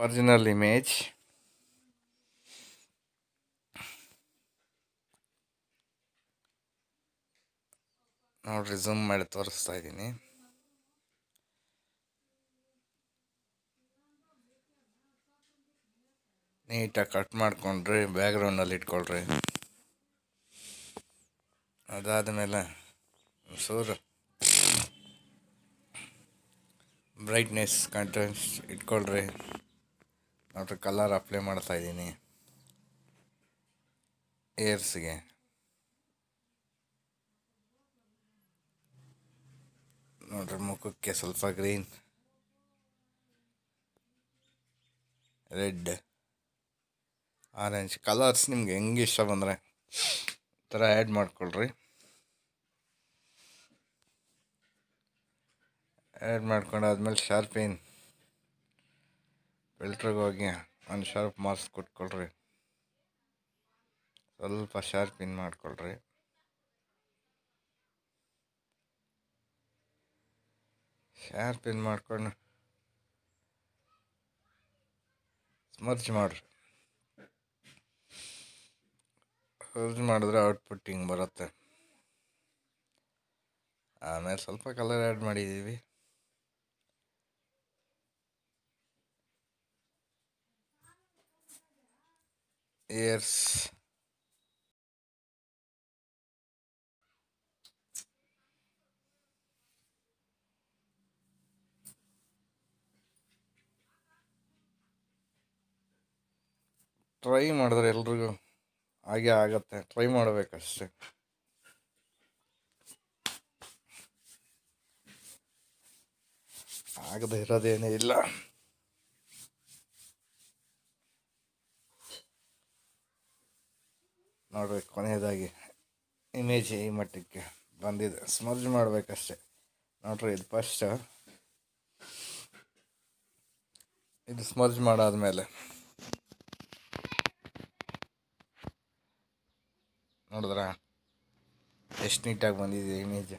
original image. Now resume my torso. ನೀಟಾಗಿ cut ಮಾಡ್ಕೊಂಡ್ರಿ ಬ್ಯಾಕ್ಗ್ರೌಂಡಲ್ಲಿ ಇಟ್ಕೊಳ್ರಿ. ಅದಾದಮೇಲೆ ಸೂರು ಬ್ರೈಟ್ನೆಸ್ ಕಾಂಟ್ರಾಸ್ಟ್ ಇಟ್ಕೊಳ್ರಿ. ನೋಡ್ರಿ ಕಲರ್ ಅಪ್ಲೈ ಮಾಡ್ತಾಯಿದ್ದೀನಿ ಏರ್ಸ್ಗೆ. ನೋಡ್ರಿ ಮುಖಕ್ಕೆ ಸ್ವಲ್ಪ ಗ್ರೀನ್, ರೆಡ್, ಆರೆಂಜ್ ಕಲರ್ಸ್ ನಿಮ್ಗೆ ಹೆಂಗೆ ಇಷ್ಟ ಬಂದರೆ ಈ ಥರ ಆ್ಯಡ್ ಮಾಡ್ಕೊಳ್ರಿ. ಆ್ಯಡ್ ಮಾಡ್ಕೊಂಡಾದ್ಮೇಲೆ ಶಾರ್ಪೇನ್ ಫಿಲ್ಟ್ರಿಗೆ ಹೋಗಿ ಒಂದು ಶಾರ್ಪ್ ಮಾರ್ಕ್ಸ್ ಕೊಟ್ಕೊಳ್ರಿ. ಸ್ವಲ್ಪ ಶಾರ್ಪಿನ್ ಮಾಡ್ಕೊಳ್ರಿ. ಶಾರ್ಪಿನ್ ಮಾಡ್ಕೊಂಡು ಸ್ಮರ್ಜ್ ಮಾಡ್ರಿ. ಸ್ಮರ್ಜ್ ಮಾಡಿದ್ರೆ ಔಟ್ಪುಟ್ ಹಿಂಗೆ ಬರುತ್ತೆ. ಆಮೇಲೆ ಸ್ವಲ್ಪ ಕಲರ್ ಆ್ಯಡ್ ಮಾಡಿದ್ದೀವಿ. ಇಯರ್ಸ್ ಟ್ರೈ ಮಾಡಿದ್ರೆ ಎಲ್ರಿಗೂ ಹಾಗೆ ಆಗತ್ತೆ, ಟ್ರೈ ಮಾಡಬೇಕಷ್ಟೆ. ಆಗದೆ ಇರೋದೇನೇ ಇಲ್ಲ. ನೋಡ್ರಿ ಕೊನೆಯದಾಗಿ ಇಮೇಜ್ ಈ ಮಟ್ಟಕ್ಕೆ ಬಂದಿದೆ. ಸ್ಮರ್ಜ್ ಮಾಡಬೇಕಷ್ಟೆ. ನೋಡ್ರಿ ಇದು ಫಸ್ಟ್, ಇದು ಸ್ಮರ್ಜ್ ಮಾಡಾದ್ಮೇಲೆ ನೋಡಿದ್ರಾ ಎಷ್ಟು ನೀಟಾಗಿ ಬಂದಿದೆ ಇಮೇಜ್.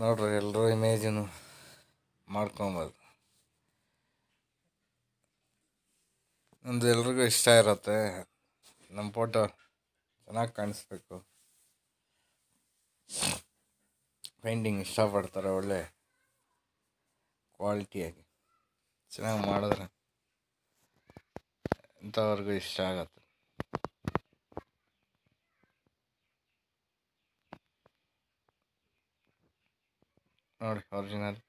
ನೋಡ್ರಿ ಎಲ್ಲರೂ ಇಮೇಜನ್ನು ಮಾಡ್ಕೊಬೋದು. ನಮ್ಮದು ಎಲ್ರಿಗೂ ಇಷ್ಟ ಇರುತ್ತೆ. ನಮ್ಮ ಫೋಟೋ ಚೆನ್ನಾಗಿ ಕಾಣಿಸ್ಬೇಕು, ಪೇಂಟಿಂಗ್ ಇಷ್ಟಪಡ್ತಾರೆ. ಒಳ್ಳೆ ಕ್ವಾಲಿಟಿಯಾಗಿ ಚೆನ್ನಾಗಿ ಮಾಡಿದ್ರೆ ಇಂಥವ್ರಿಗೂ ಇಷ್ಟ ಆಗತ್ತೆ. ನೋಡಿ ಒರಿಜಿನಲ್.